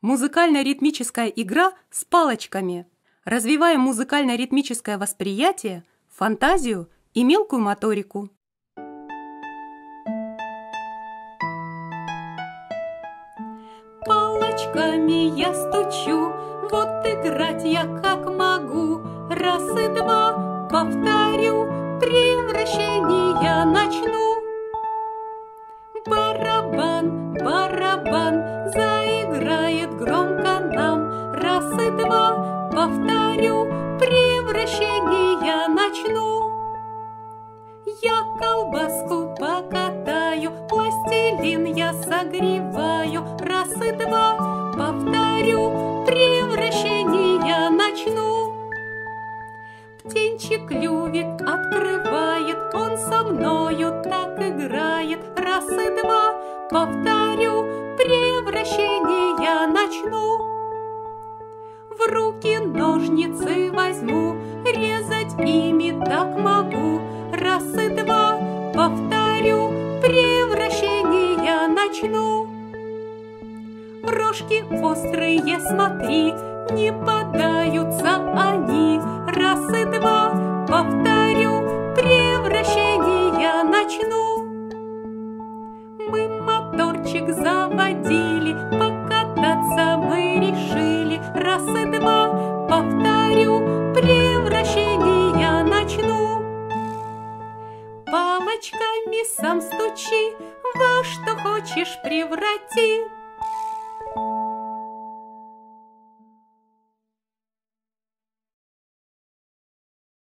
Музыкально-ритмическая игра с палочками. Развиваем музыкально-ритмическое восприятие, фантазию и мелкую моторику. Палочками я стучу, вот играть я как могу. Раз и два повторю, превращение начну. Барабан, барабан, заиграет громко нам. Раз и два повторю, превращение начну. Я колбаску покатаю, пластилин я согреваю. Раз и два повторю, превращение начну. Птенчик клювик открывает, он со мною так играет. Раз и два повторю, превращение начну. В руки ножницы возьму, резать ими так могу. Раз и два повторю, превращение начну. Рожки острые, смотри, не поддаются они. Раз и два повторю, превращение начну. Мы моторчик заводили, покататься мы решили. Раз и два повторю, превращение начну. Палочками сам стучи, во что хочешь преврати.